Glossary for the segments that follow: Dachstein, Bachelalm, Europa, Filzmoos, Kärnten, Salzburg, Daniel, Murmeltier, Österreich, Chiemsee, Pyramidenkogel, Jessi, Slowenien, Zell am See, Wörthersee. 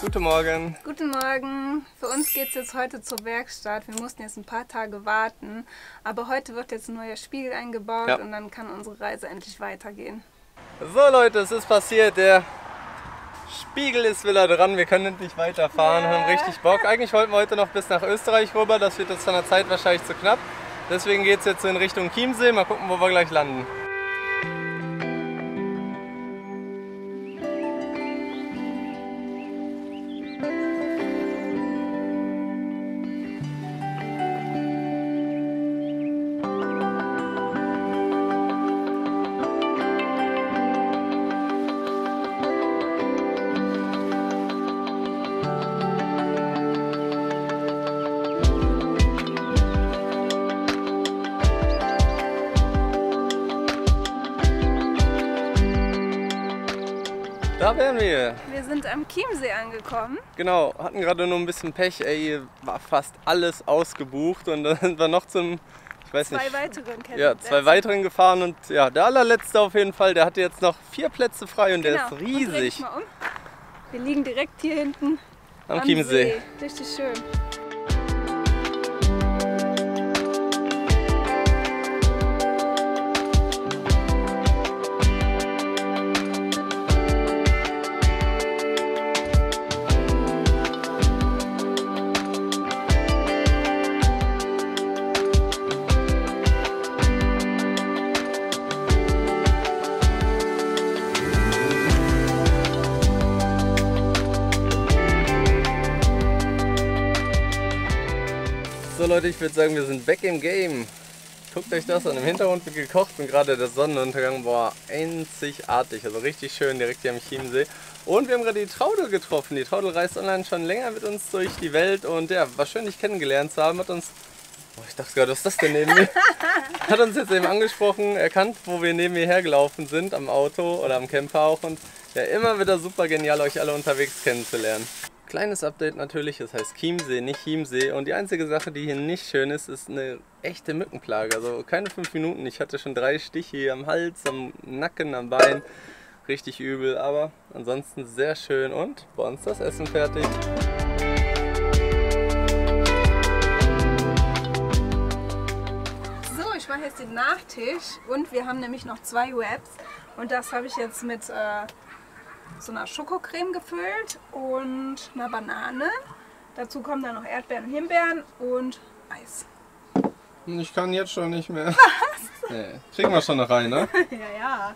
Guten Morgen. Guten Morgen. Für uns geht es jetzt heute zur Werkstatt. Wir mussten jetzt ein paar Tage warten, aber heute wird jetzt ein neuer Spiegel eingebaut, ja, und dann kann unsere Reise endlich weitergehen. So Leute, es ist passiert. Der Spiegel ist wieder dran. Wir können nicht weiterfahren, ja, haben richtig Bock. Eigentlich wollten wir heute noch bis nach Österreich rüber. Das wird jetzt von der Zeit wahrscheinlich zu knapp. Deswegen geht es jetzt in Richtung Chiemsee. Mal gucken, wo wir gleich landen. Da wären wir. Wir sind am Chiemsee angekommen. Genau, hatten gerade nur ein bisschen Pech. Ey, war fast alles ausgebucht und dann sind wir noch zum, ich weiß nicht, zwei weiteren gefahren und ja, der allerletzte auf jeden Fall, der hatte jetzt noch 4 Plätze frei und genau, der ist riesig. Und dreh ich mal um. Wir liegen direkt hier hinten am Chiemsee. See. Richtig schön. So Leute, ich würde sagen, wir sind back im Game. Guckt euch das an, im Hintergrund wird gekocht und gerade der Sonnenuntergang war einzigartig, also richtig schön direkt hier am Chiemsee. Und wir haben gerade die Traudel getroffen, die Traudel reist online schon länger mit uns durch die Welt und ja, war schön dich kennengelernt zu haben, hat uns, oh, ich dachte gerade, was ist das denn neben mir? Hat uns jetzt eben angesprochen, erkannt, wo wir neben ihr hergelaufen sind, am Auto oder am Camper auch und ja, immer wieder super genial, euch alle unterwegs kennenzulernen. Kleines Update natürlich, das heißt Chiemsee, nicht Chiemsee und die einzige Sache, die hier nicht schön ist eine echte Mückenplage, also keine 5 Minuten, ich hatte schon 3 Stiche hier am Hals, am Nacken, am Bein, richtig übel, aber ansonsten sehr schön und bei uns das Essen fertig. So, ich mache jetzt den Nachtisch und wir haben nämlich noch 2 Wraps und das habe ich jetzt mit so einer Schokocreme gefüllt und einer Banane. Dazu kommen dann noch Erdbeeren, Himbeeren und Eis. Ich kann jetzt schon nicht mehr. Was? Nee. Kriegen wir schon noch rein, ne? Ja, ja.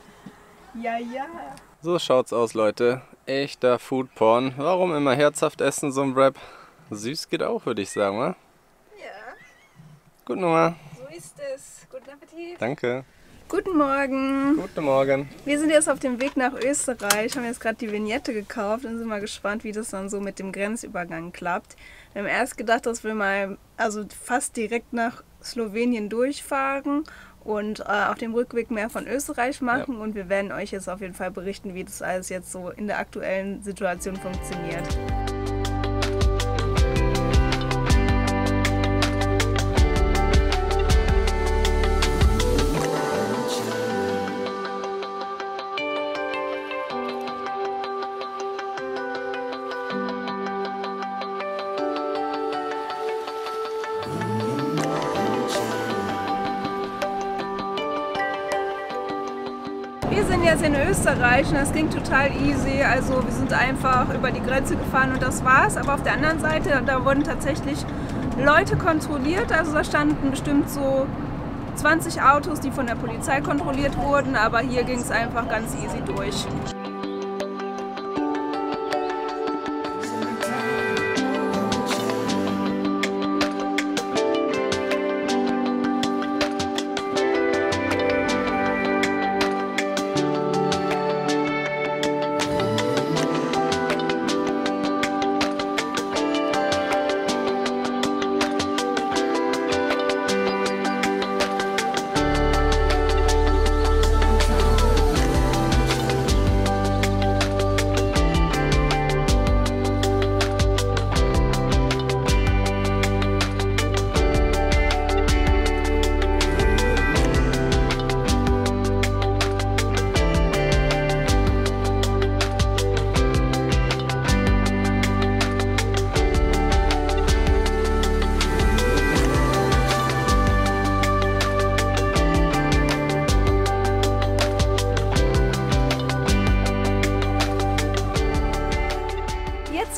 Ja, ja. So schaut's aus, Leute. Echter Foodporn. Warum immer herzhaft essen, so ein Wrap? Süß geht auch, würde ich sagen, oder? Ja. Guten Hunger. So ist es. Guten Appetit. Danke. Guten Morgen. Guten Morgen. Wir sind jetzt auf dem Weg nach Österreich, haben jetzt gerade die Vignette gekauft und sind mal gespannt, wie das dann so mit dem Grenzübergang klappt. Wir haben erst gedacht, dass wir mal also fast direkt nach Slowenien durchfahren und auf dem Rückweg mehr von Österreich machen, ja, und wir werden euch jetzt auf jeden Fall berichten, wie das alles jetzt so in der aktuellen Situation funktioniert. Wir sind jetzt in Österreich und das ging total easy, also wir sind einfach über die Grenze gefahren und das war's. Aber auf der anderen Seite, da wurden tatsächlich Leute kontrolliert, also da standen bestimmt so 20 Autos, die von der Polizei kontrolliert wurden, aber hier ging es einfach ganz easy durch.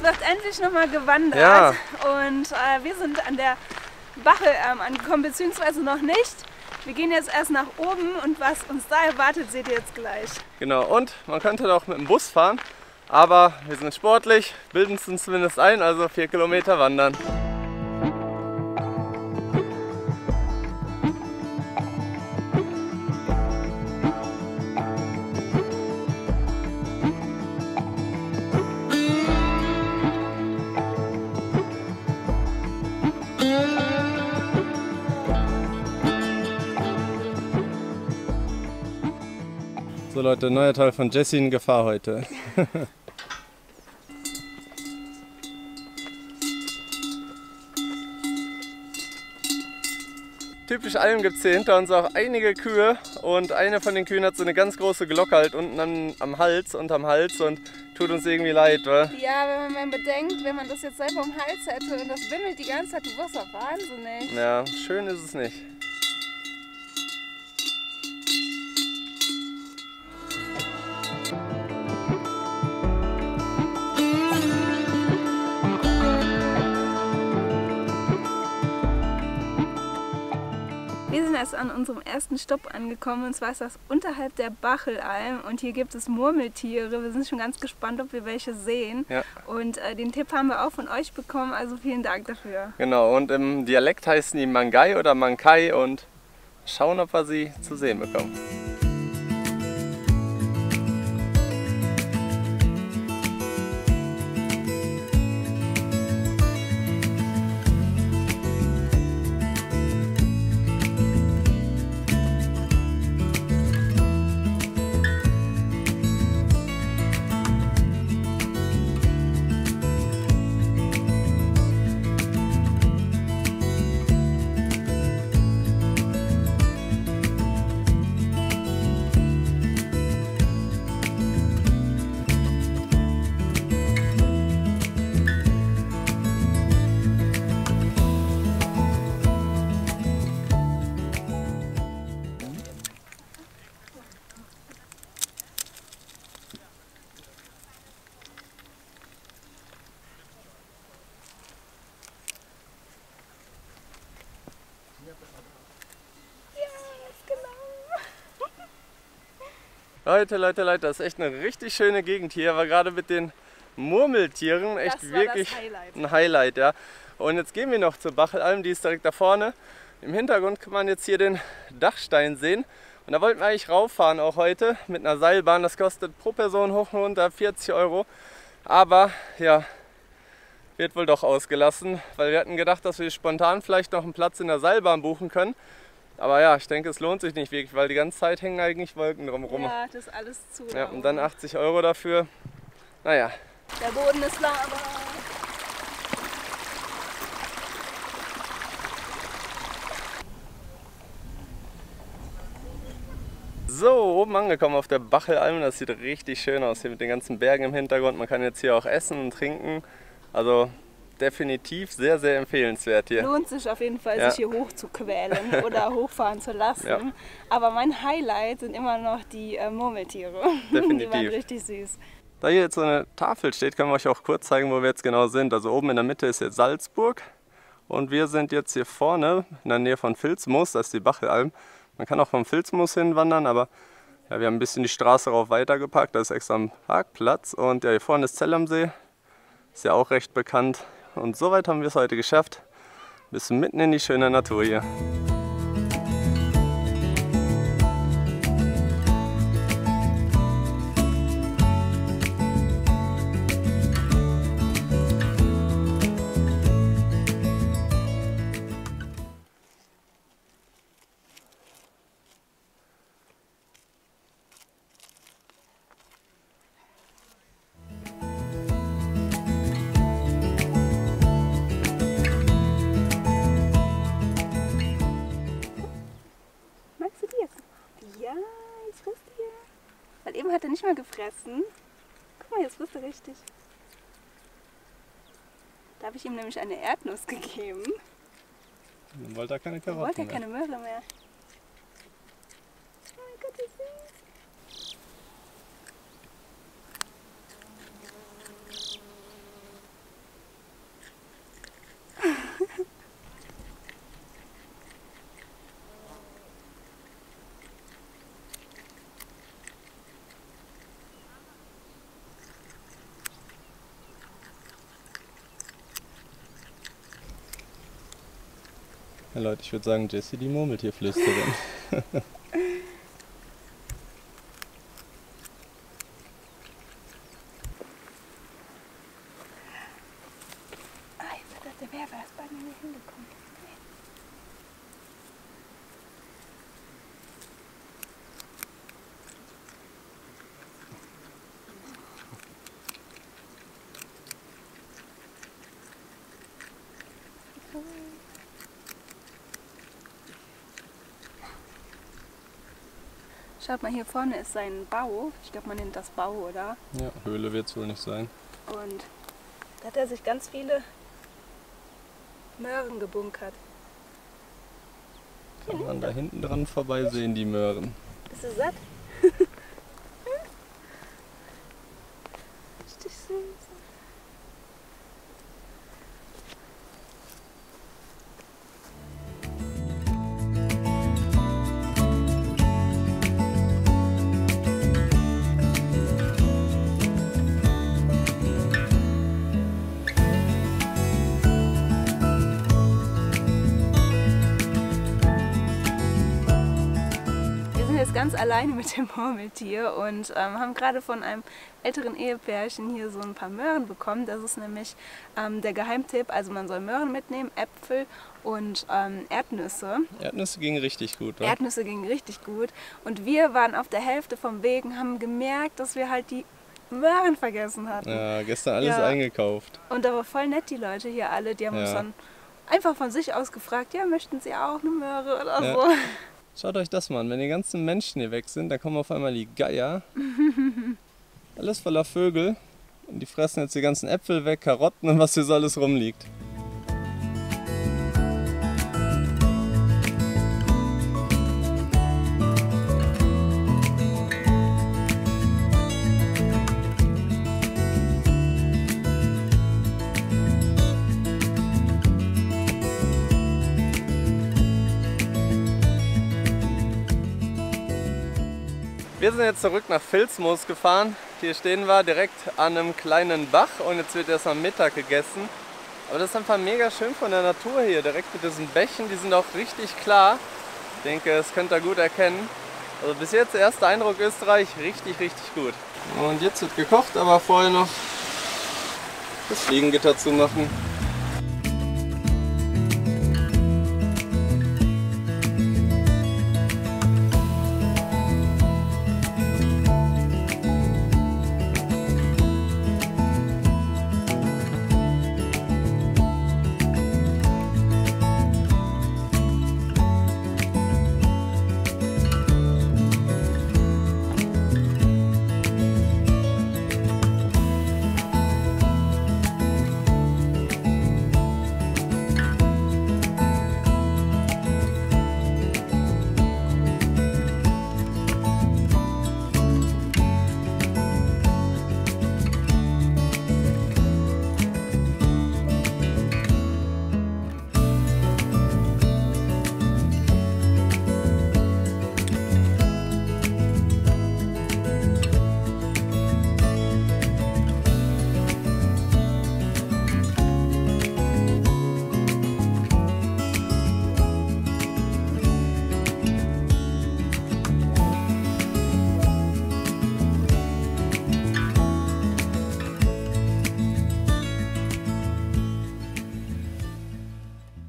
wird endlich nochmal gewandert. Ja. Und wir sind an der Bachelalm angekommen, beziehungsweise noch nicht. Wir gehen jetzt erst nach oben und was uns da erwartet, seht ihr jetzt gleich. Genau, und man könnte doch mit dem Bus fahren, aber wir sind sportlich, bilden es uns zumindest ein, also 4 Kilometer wandern. So Leute, neuer Teil von Jessie in Gefahr heute. Typisch Alm gibt es hier hinter uns auch einige Kühe und eine von den Kühen hat so eine ganz große Glocke halt unten unterm Hals und tut uns irgendwie leid, oder? Ja, wenn man bedenkt, wenn man das jetzt selber am Hals hätte und das bimmelt die ganze Zeit, du wirst doch wahnsinnig. Ja, schön ist es nicht. An unserem ersten Stopp angekommen, und zwar ist das unterhalb der Bachelalm und hier gibt es Murmeltiere. Wir sind schon ganz gespannt, ob wir welche sehen, ja. Und den Tipp haben wir auch von euch bekommen, also vielen Dank dafür. Genau, und im Dialekt heißen die Mangai oder Mankai und schauen, ob wir sie zu sehen bekommen. Leute, Leute, Leute, das ist echt eine richtig schöne Gegend hier, aber gerade mit den Murmeltieren echt wirklich ein Highlight, ja. Und jetzt gehen wir noch zur Bachelalm, die ist direkt da vorne. Im Hintergrund kann man jetzt hier den Dachstein sehen und da wollten wir eigentlich rauffahren auch heute mit einer Seilbahn. Das kostet pro Person hoch und runter 40 €, aber ja, wird wohl doch ausgelassen, weil wir hatten gedacht, dass wir spontan vielleicht noch einen Platz in der Seilbahn buchen können. Aber ja, ich denke, es lohnt sich nicht wirklich, weil die ganze Zeit hängen eigentlich Wolken drumherum. Ja, das ist alles zu. Ja, und dann 80 € dafür. Naja. Der Boden ist Lava. So, oben angekommen auf der Bachelalm. Das sieht richtig schön aus hier mit den ganzen Bergen im Hintergrund. Man kann jetzt hier auch essen und trinken. Also definitiv sehr, sehr empfehlenswert hier. Lohnt sich auf jeden Fall, ja, sich hier hoch zu quälen oder hochfahren zu lassen. Ja. Aber mein Highlight sind immer noch die Murmeltiere. Definitiv. Die waren richtig süß. Da hier jetzt so eine Tafel steht, können wir euch auch kurz zeigen, wo wir jetzt genau sind. Also oben in der Mitte ist jetzt Salzburg und wir sind jetzt hier vorne in der Nähe von Filzmoos, das ist die Bachelalm. Man kann auch vom Filzmoos hinwandern, aber ja, wir haben ein bisschen die Straße rauf weitergeparkt, da ist extra ein Parkplatz. Und ja, hier vorne ist Zell am See, ist ja auch recht bekannt. Und soweit haben wir es heute geschafft, bis mitten in die schöne Natur hier. Gefressen. Guck mal, jetzt frisst er richtig. Da habe ich ihm nämlich eine Erdnuss gegeben. Dann wollte er keine Karotten mehr. Wollte er keine Möhre mehr. Oh mein Gott, wie süß. Ja, Leute, ich würde sagen, Jessie, die Murmeltierflüsterin. Schaut mal, hier vorne ist sein Bau. Ich glaube, man nennt das Bau, oder? Ja, Höhle wird es wohl nicht sein. Und da hat er sich ganz viele Möhren gebunkert. Kann man da hinten dran vorbeisehen, die Möhren. Bist du satt? Richtig süß. Ganz alleine mit dem Murmeltier und haben gerade von einem älteren Ehepärchen hier so ein paar Möhren bekommen. Das ist nämlich der Geheimtipp. Also man soll Möhren mitnehmen, Äpfel und Erdnüsse. Erdnüsse gingen richtig gut, oder? Erdnüsse gingen richtig gut. Und wir waren auf der Hälfte vom Weg und haben gemerkt, dass wir halt die Möhren vergessen hatten. Ja, gestern alles eingekauft. Und da war voll nett, die Leute hier alle. Die haben uns dann einfach von sich aus gefragt, ja, möchten Sie auch eine Möhre oder so. Schaut euch das mal an, wenn die ganzen Menschen hier weg sind, dann kommen auf einmal die Geier. Alles voller Vögel. Und die fressen jetzt die ganzen Äpfel weg, Karotten und was hier so alles rumliegt. Wir sind jetzt zurück nach Filzmoos gefahren. Hier stehen wir direkt an einem kleinen Bach und jetzt wird erst am Mittag gegessen. Aber das ist einfach mega schön von der Natur hier, direkt mit diesen Bächen, die sind auch richtig klar. Ich denke, das könnt ihr gut erkennen. Also bis jetzt der erste Eindruck Österreich, richtig, richtig gut. Und jetzt wird gekocht, aber vorher noch das Fliegengitter zumachen.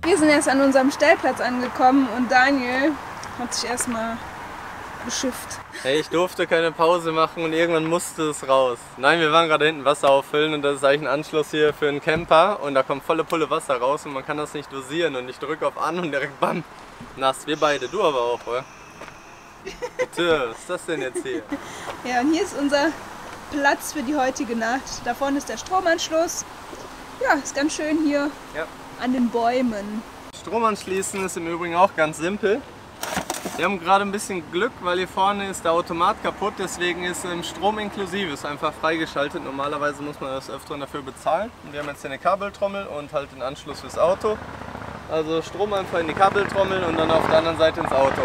Wir sind erst an unserem Stellplatz angekommen und Daniel hat sich erstmal beschifft. Hey, ich durfte keine Pause machen und irgendwann musste es raus. Nein, wir waren gerade hinten Wasser auffüllen und das ist eigentlich ein Anschluss hier für einen Camper und da kommt volle Pulle Wasser raus und man kann das nicht dosieren und ich drücke auf an und direkt bam, nass, wir beide, du aber auch, oder? Bitte, was ist das denn jetzt hier? Ja, und hier ist unser Platz für die heutige Nacht. Da vorne ist der Stromanschluss. Ja, ist ganz schön hier. Ja. An den Bäumen. Strom anschließen ist im Übrigen auch ganz simpel. Wir haben gerade ein bisschen Glück, weil hier vorne ist der Automat kaputt, deswegen ist Strom inklusive, ist einfach freigeschaltet. Normalerweise muss man das öfteren dafür bezahlen. Und wir haben jetzt hier eine Kabeltrommel und halt den Anschluss fürs Auto. Also Strom einfach in die Kabeltrommel und dann auf der anderen Seite ins Auto.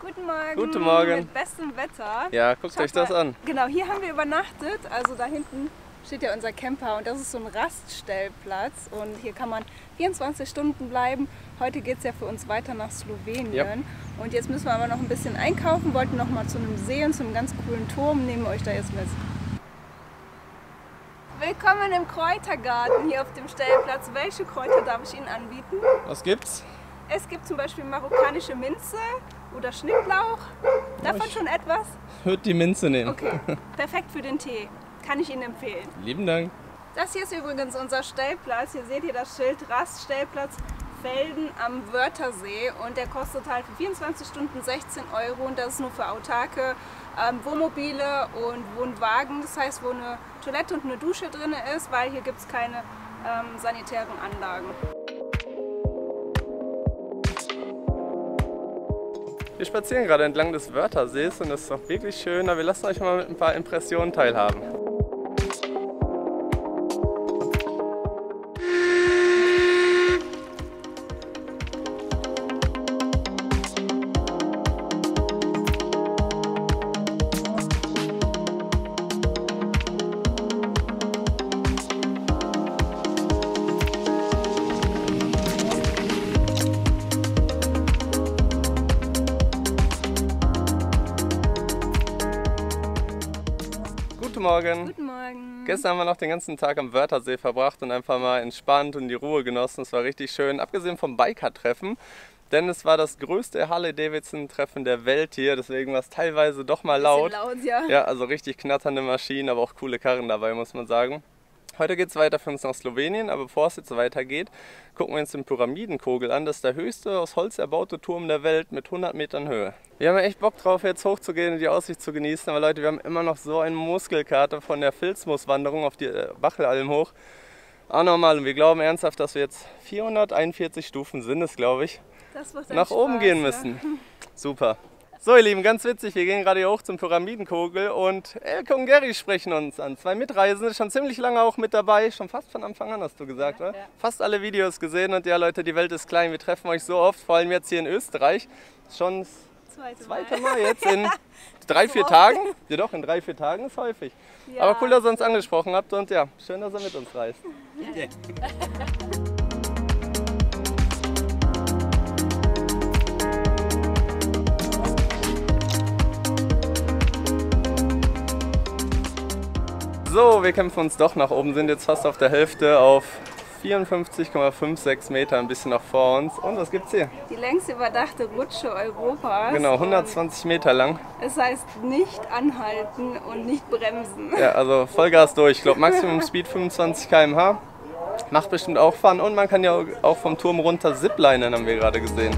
Guten Morgen. Guten Morgen. Mit bestem Wetter. Ja, guckt euch das an. Genau, hier haben wir übernachtet. Also da hinten steht ja unser Camper und das ist so ein Raststellplatz. Und hier kann man 24 Stunden bleiben. Heute geht es ja für uns weiter nach Slowenien. Ja. Und jetzt müssen wir aber noch ein bisschen einkaufen. Wollten noch mal zu einem See und zu einem ganz coolen Turm. Nehmen wir euch da jetzt mit. Willkommen im Kräutergarten hier auf dem Stellplatz. Welche Kräuter darf ich Ihnen anbieten? Was gibt's? Es gibt zum Beispiel marokkanische Minze oder Schnittlauch. Davon ich schon etwas? Würde die Minze nehmen. Okay, perfekt für den Tee. Kann ich Ihnen empfehlen. Lieben Dank. Das hier ist übrigens unser Stellplatz. Hier seht ihr das Schild Raststellplatz Felden am Wörthersee. Und der kostet halt für 24 Stunden 16 € und das ist nur für autarke Wohnmobile und Wohnwagen. Das heißt, wo eine Toilette und eine Dusche drin ist, weil hier gibt es keine sanitären Anlagen. Wir spazieren gerade entlang des Wörthersees und das ist auch wirklich schön, aber wir lassen euch mal mit ein paar Impressionen teilhaben. Morgen. Guten Morgen. Gestern haben wir noch den ganzen Tag am Wörthersee verbracht und einfach mal entspannt und die Ruhe genossen. Es war richtig schön, abgesehen vom Biker-Treffen, denn es war das größte Harley-Davidson-Treffen der Welt hier. Deswegen war es teilweise doch mal laut. Ja, also richtig knatternde Maschinen, aber auch coole Karren dabei, muss man sagen. Heute geht es weiter für uns nach Slowenien, aber bevor es jetzt weitergeht, gucken wir uns den Pyramidenkogel an. Das ist der höchste aus Holz erbaute Turm der Welt mit 100 Metern Höhe. Wir haben echt Bock drauf, jetzt hochzugehen und die Aussicht zu genießen, aber Leute, wir haben immer noch so eine Muskelkater von der Filzmoos-Wanderung auf die Bachelalm hoch. Anormal, und wir glauben ernsthaft, dass wir jetzt 441 Stufen sind, es glaube ich, nach oben gehen müssen. Super. So ihr Lieben, ganz witzig, wir gehen gerade hier hoch zum Pyramidenkogel und Elke und Gary sprechen uns an. Zwei Mitreisende, schon ziemlich lange auch mit dabei, schon fast von Anfang an hast du gesagt, ja, oder? Ja. Fast alle Videos gesehen und ja Leute, die Welt ist klein, wir treffen euch so oft, vor allem jetzt hier in Österreich. Schon das zweite Mal jetzt in ja. 3-4 Tagen. Ja doch, in 3-4 Tagen ist häufig. Ja. Aber cool, dass ihr uns angesprochen habt und ja, schön, dass ihr mit uns reist. Ja. Yeah. So, wir kämpfen uns doch nach oben, sind jetzt fast auf der Hälfte auf 54,56 Meter, ein bisschen noch vor uns. Und was gibt's hier? Die längst überdachte Rutsche Europas. Genau, 120 Meter lang. Es heißt nicht anhalten und nicht bremsen. Ja, also Vollgas durch. Ich glaube Maximum Speed 25 km/h. Macht bestimmt auch Fun und man kann ja auch vom Turm runter ziplinen, haben wir gerade gesehen.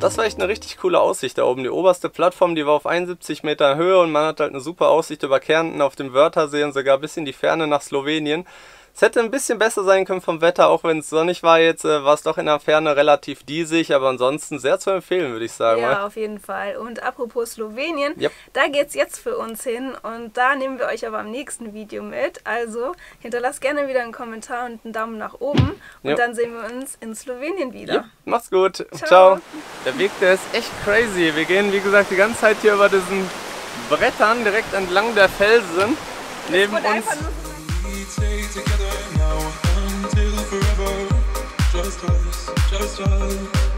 Das war echt eine richtig coole Aussicht da oben. Die oberste Plattform, die war auf 71 Meter Höhe und man hat halt eine super Aussicht über Kärnten auf dem Wörthersee und sogar bis in die Ferne nach Slowenien. Es hätte ein bisschen besser sein können vom Wetter, auch wenn es sonnig war jetzt, war es doch in der Ferne relativ diesig, aber ansonsten sehr zu empfehlen, würde ich sagen. Ja, auf jeden Fall. Und apropos Slowenien, yep, da geht es jetzt für uns hin und da nehmen wir euch aber am nächsten Video mit. Also hinterlasst gerne wieder einen Kommentar und einen Daumen nach oben und dann sehen wir uns in Slowenien wieder. Yep. Macht's gut. Ciao. Ciao. Der Weg, der ist echt crazy. Wir gehen, wie gesagt, die ganze Zeit hier über diesen Brettern direkt entlang der Felsen. Neben uns. Together now until forever, just us,